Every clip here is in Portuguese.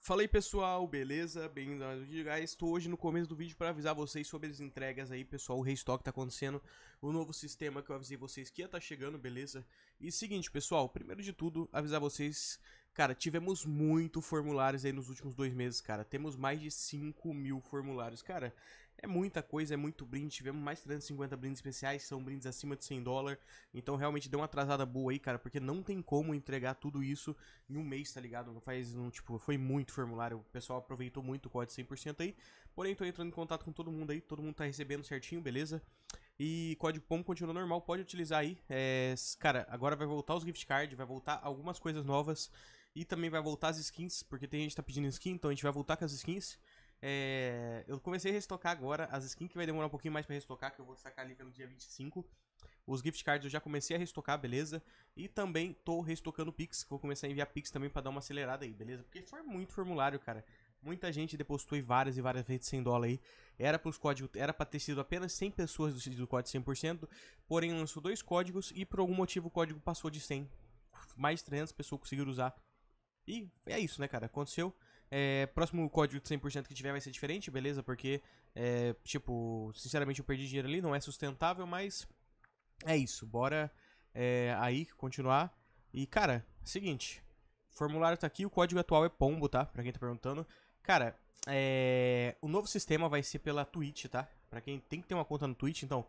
Fala aí pessoal, beleza? Bem-vindo a mais um vídeo, guys. Estou hoje no começo do vídeo para avisar vocês sobre as entregas aí, pessoal. O restock tá acontecendo, o novo sistema que eu avisei vocês que ia tá chegando, beleza? E seguinte, pessoal, primeiro de tudo, avisar vocês, cara, tivemos muito formulários aí nos últimos 2 meses, cara. Temos mais de 5.000 formulários, cara. É muita coisa, é muito brinde. Tivemos mais 350 brindes especiais, são brindes acima de $100. Então realmente deu uma atrasada boa aí, cara, porque não tem como entregar tudo isso em um mês, tá ligado? Não faz, não, tipo, foi muito formulário. O pessoal aproveitou muito o código 100% aí. Porém, tô entrando em contato com todo mundo aí, todo mundo tá recebendo certinho, beleza? E código POM continua normal, pode utilizar aí. Cara, agora vai voltar os gift cards, vai voltar algumas coisas novas. E também vai voltar as skins, porque tem gente que tá pedindo skin, então a gente vai voltar com as skins. Eu comecei a restocar agora as skins que vai demorar um pouquinho mais pra restocar, que eu vou sacar ali pelo dia 25. Os gift cards eu já comecei a restocar, beleza? E também tô restocando Pix, vou começar a enviar Pix também pra dar uma acelerada aí, beleza? Porque foi muito formulário, cara. Muita gente depositou e várias vezes $100 aí. Era pros códigos, era pra ter sido apenas 100 pessoas do código 100%, porém lançou 2 códigos e por algum motivo o código passou de 100. Mais 300 pessoas conseguiram usar. E é isso, né, cara? Aconteceu. Próximo código de 100% que tiver vai ser diferente, beleza? Porque, tipo, sinceramente eu perdi dinheiro ali, não é sustentável, mas é isso. Bora aí continuar. E, cara, seguinte. O formulário tá aqui, o código atual é pombo, tá? Pra quem tá perguntando. Cara, o novo sistema vai ser pela Twitch, tá? Pra quem tem que ter uma conta no Twitch, então...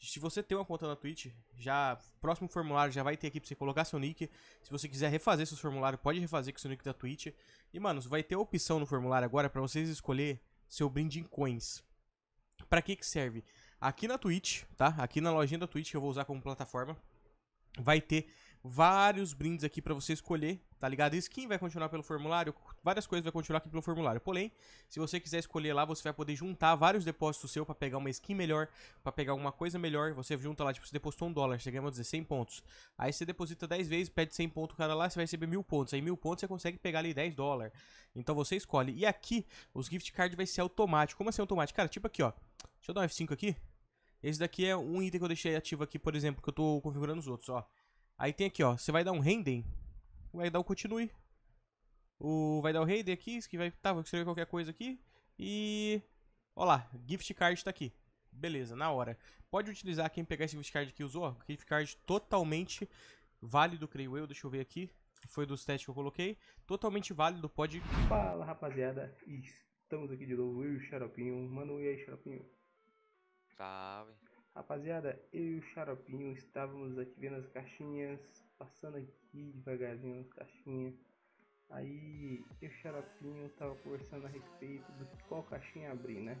Se você tem uma conta na Twitch, já próximo formulário já vai ter aqui pra você colocar seu nick. Se você quiser refazer seus formulários, pode refazer com seu nick da Twitch. E, mano, vai ter a opção no formulário agora pra vocês escolher seu brinde em coins. Pra que serve? Aqui na Twitch, tá? Aqui na lojinha da Twitch que eu vou usar como plataforma, vai ter vários brindes aqui pra você escolher, tá ligado? Skin vai continuar pelo formulário, várias coisas vai continuar aqui pelo formulário. Porém, se você quiser escolher lá, você vai poder juntar vários depósitos seu pra pegar uma skin melhor, pra pegar alguma coisa melhor. Você junta lá, tipo, você depositou $1, você ganha, vamos dizer, 100 pontos. Aí você deposita 10 vezes, pede 100 pontos cada lá, você vai receber 1.000 pontos. Aí 1.000 pontos você consegue pegar ali $10. Então você escolhe. E aqui, os gift cards vai ser automático. Como assim automático? Cara, tipo aqui, ó. Deixa eu dar um F5 aqui. Esse daqui é um item que eu deixei ativo aqui, por exemplo, que eu tô configurando os outros, ó. Aí tem aqui, ó, você vai dar um render, vai dar o continue, vai dar o render aqui, que vai, tá, vou escrever qualquer coisa aqui, e, ó lá, gift card tá aqui, beleza, na hora. Pode utilizar, quem pegar esse gift card aqui usou, ó, gift card totalmente válido, creio eu, deixa eu ver aqui, foi dos testes que eu coloquei, totalmente válido, pode... Fala, rapaziada, estamos aqui de novo, eu e o Xarapim, mano, e aí, Xarapim? Salve. Rapaziada, eu e o Xaropinho estávamos aqui vendo as caixinhas, passando aqui devagarzinho as caixinhas. Aí eu e o Xaropinho estava conversando a respeito de qual caixinha abrir, né?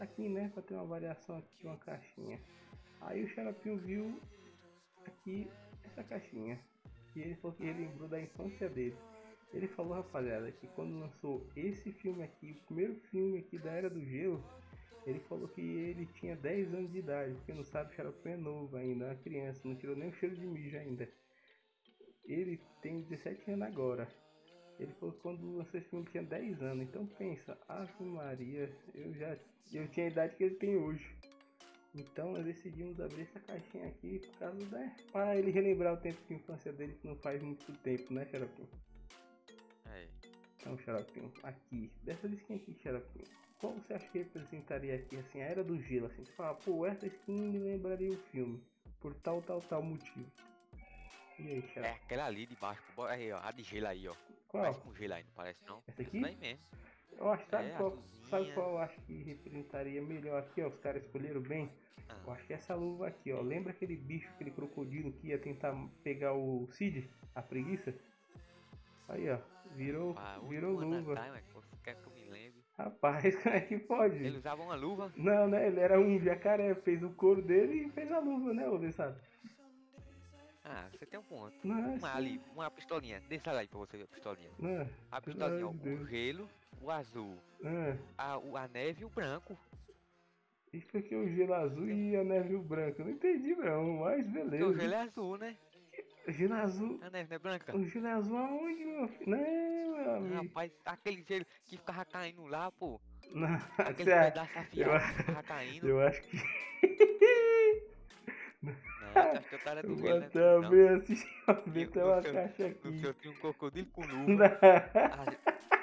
Aqui, né, para ter uma variação aqui, uma caixinha. Aí o Xaropinho viu aqui essa caixinha, e ele falou que ele lembrou da infância dele. Ele falou, rapaziada, que quando lançou esse filme aqui, o primeiro filme aqui da Era do Gelo, ele falou que ele tinha 10 anos de idade, porque não sabe, o Xarapim é novo ainda, é uma criança, não tirou nem o cheiro de mijo ainda. Ele tem 17 anos agora. Ele falou que quando lançou esse filme tinha 10 anos, então pensa, Ave Maria, eu tinha a idade que ele tem hoje. Então nós decidimos abrir essa caixinha aqui por causa da... para ele relembrar o tempo de infância dele, que não faz muito tempo, né, Xarapim? Então, Xarapim, aqui, dessa skin aqui, Xarapim, qual você acha que representaria aqui, assim, a Era do Gelo, assim, você fala, pô, essa skin me lembraria o filme, por tal motivo. E aí, Xarapim? É aquela ali de baixo, aí, ó, a de gelo aí, ó. Qual? Parece com gelo aí, não parece não? Essa aqui? Essa daí mesmo. Eu acho, sabe qual eu acho que representaria melhor aqui, ó, os caras escolheram bem? Ah. Eu acho que essa luva aqui, ó, lembra aquele bicho, aquele crocodilo que ia tentar pegar o Cid, a preguiça? Aí, ó, virou luva. Quer que eu me lembre? Rapaz, como é que pode? Ele usava uma luva? Não, né? Ele era um jacaré, fez o couro dele e fez a luva, né, ô Dessado? Ah, você tem um ponto. Nossa. Uma ali, uma pistolinha. Deixa lá aí pra você, a pistolinha. Ah, a pistolinha, ó, o gelo, o azul, a neve e o branco. E por que o gelo azul e a neve e o branco? Eu não entendi, não, mas beleza. O gelo é azul, né? Gelo azul. A neve não é branca? O gelo azul aonde, meu filho? Não, meu amigo. Rapaz, aquele gelo que ficava caindo lá, pô. Não, aquele pedaço afiado que ficava caindo. Eu acho que... Não, acho que o cara é do gelo, né? Eu também assisti a ver, tem uma caixa aqui. No seu tinha um crocodilo com luva. Não.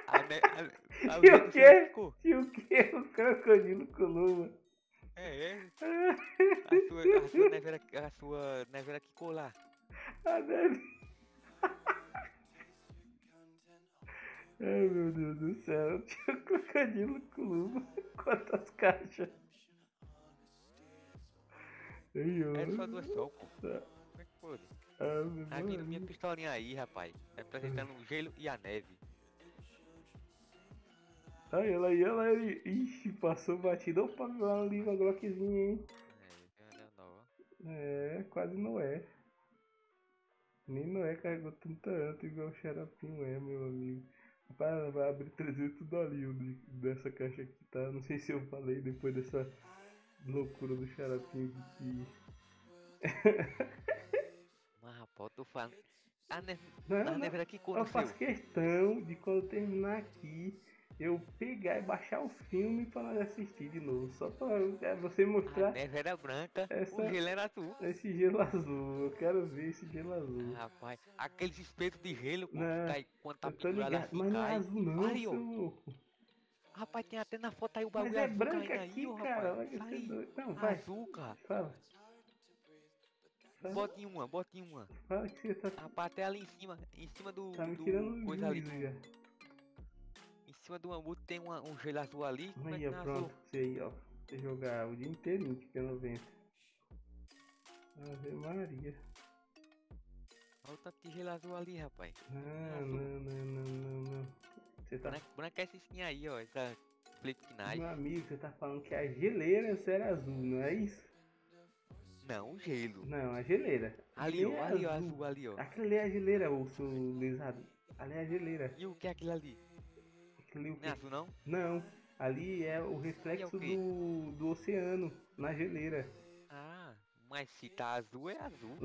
A E o quê? E o quê? O crocodilo com luva. É, é. A sua nevera que colar. A nevera. Ai, meu Deus do céu. Tinha um crocodilo com luva. Quantas caixas. Era só duas só, pô. Como é que foi? Aqui na minha pistolinha aí, rapaz. Representando o gelo e a neve. Aí ela aí, ela aí. Ixi, passou batida. Opa, ela liga a glockzinha, hein? É, quase não é. Nem não é, carregou tanta anta igual o Xarapim é, meu amigo. Rapaz, ela vai abrir 300 dolinhos dessa caixa aqui, tá? Não sei se eu falei depois dessa loucura do Xarapim que... Mas rapaz, tu fala... A nevera que aconteceu. Eu faço questão de quando terminar aqui... Eu pegar e baixar o filme pra nós assistir de novo, só pra você mostrar. A neve era branca, o gelo era azul. Esse gelo azul, eu quero ver esse gelo azul. Ah, rapaz, aqueles espetos de gelo quando tá pendurado assim. Mas não é azul não, seu louco. Rapaz, tem até na foto aí o bagulho azul caindo aí. Mas é branca aqui, cara, olha que você doido. Não, vai. Azul, cara. Fala. Bota em uma, bota em uma. Fala que você tá... Rapaz, até ali em cima do... Tá me tirando coisa ali, cara. Em cima do mamute tem um gelo azul ali. Aí, é pronto, você aí, ó. Você jogar o dia inteirinho, que é 90. Ave Maria. Olha o tanto de gelo azul ali, rapaz. Ah, azul. Não. Você tá... Branca essa skin aí, ó. Essa flip knife. Meu amigo, você tá falando que a geleira era azul, não é isso? Não, o gelo. Não, a geleira. Ali, ó, ali, ó, azul, ali, ó. Aquilo ali é a geleira, ô, seu lesado. Ali é a geleira. E o que é aquilo ali? Não é azul não? Não, ali é o reflexo do oceano, na geleira. Ah, mas se tá azul é azul.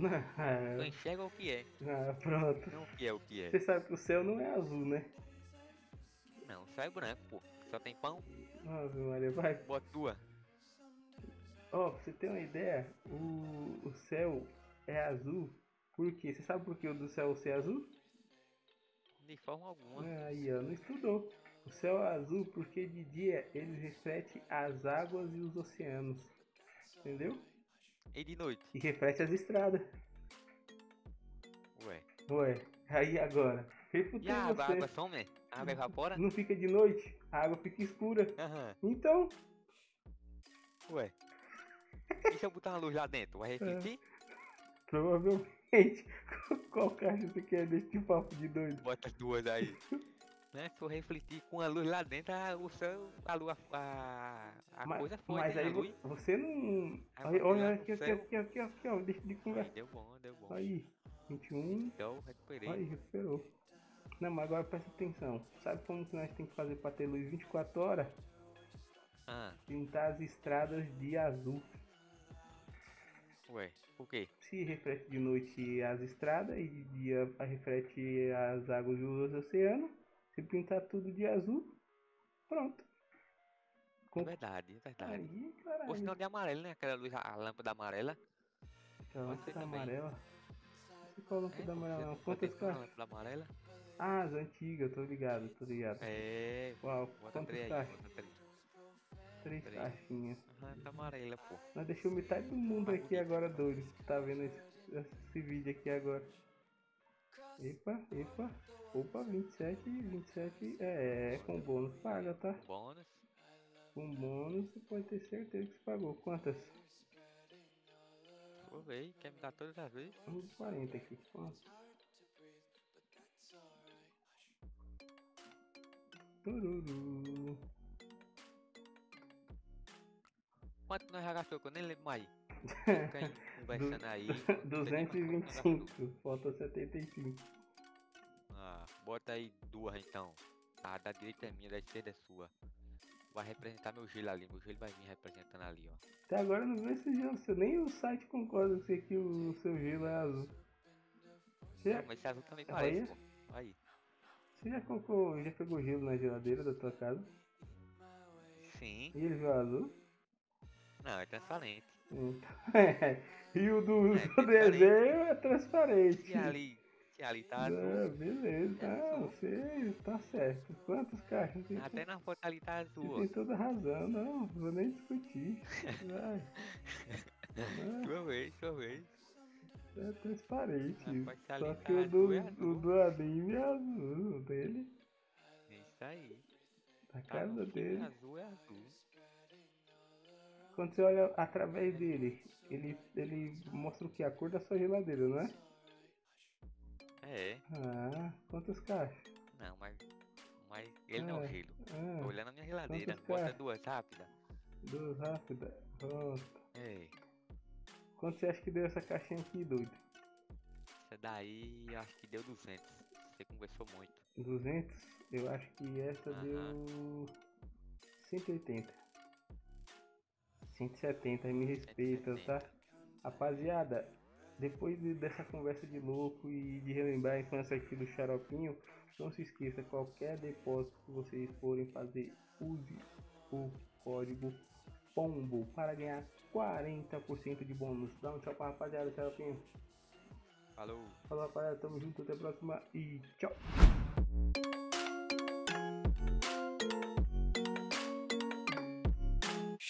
Não enxerga o que é. Ah, pronto. Não, o que é. Você sabe que o céu não é azul, né? Não, o céu é branco, pô. Só tem pão. Nossa, Maria, vai. Bota tua. Ó, pra você ter uma ideia, o céu é azul. Por quê? Você sabe por que o do céu é azul? De forma alguma. Aí, ó, não estudou. O céu é azul porque de dia ele reflete as águas e os oceanos. Entendeu? E de noite? E reflete as estradas. Ué. Aí agora. E a água some? A água evapora? Não fica de noite. A água fica escura. Uhum. Então. Ué. E se eu botar uma luz lá dentro? Vai refletir? Provavelmente. Qual caixa você quer desse papo de doido? Bota duas aí. Né? Se eu refletir com a luz lá dentro, o céu, a lua, a coisa foi. Mas aí luz. Você não... Aí, olha aqui, ó, deixa de conversar. Deu bom. Aí, 21. Então, recuperei. Aí, recuperou. Não, mas agora presta atenção. Sabe como que nós temos que fazer pra ter luz 24 horas? Pintar as estradas de azul. Ué, por quê? Se reflete de noite as estradas e de dia reflete as águas do oceano. Se pintar tudo de azul, pronto. Verdade. Ou senão de amarelo, né? Aquela luz, a lâmpada amarela. Aquela lâmpada amarela? Qual a lâmpada amarela? Quantas caixas? Ah, as antigas, tô ligado. É, uau, bota três aí, Três caixinhas. Tá amarela, pô. Mas deixou metade do mundo aqui agora doido, que tá vendo esse vídeo aqui agora. Epa. Opa, 27, com bônus paga, tá? Com bônus, você pode ter certeza que você pagou. Quantas? Vou ver aí, quer me dar todas as vezes? 40 aqui, quantas? Tururu. Quanto nós já gastou? Que eu nem lembro mais. Conversando aí. 225, falta 75. Ah, bota aí duas então. A da direita é minha, da esquerda é sua. Vai representar meu gelo ali, meu gelo vai vir representando ali, ó. Até agora não vejo esse gelo seu, nem o site concorda com você que o seu gelo é azul. Não, mas esse azul também parece, pô. Aí. Você já pegou gelo na geladeira da tua casa? Sim. E ele viu azul? Não, é transparente. E o do desenho é transparente. E ali, ali, tá? Não, beleza, tá, você tá certo. Quantos carros tem? Até na foto ali tá azul. Tem toda razão, não, vou nem discutir. Sua vez. É transparente. Só que o do anime é azul, o dele. É isso aí. A casa dele. Azul é azul. Quando você olha através dele, ele mostra o que? A cor da sua geladeira, não é? É. Ah, quantas caixas? Não, mas ele não é o gelo. Tô olhando a minha geladeira, mostra duas rápidas. Duas rápidas? Pronto. É. Quanto você acha que deu essa caixinha aqui, doido? Essa daí, eu acho que deu 200. Você conversou muito. 200? Eu acho que essa deu 180. 170, me respeita, tá? Rapaziada, depois dessa conversa de louco e de relembrar a infância aqui do Xaropinho, não se esqueça, qualquer depósito que vocês forem fazer, use o código POMBO para ganhar 40% de bônus. Dá um tchau pra rapaziada, Xaropinho. Falou. Falou, rapaziada, tamo junto, até a próxima e tchau.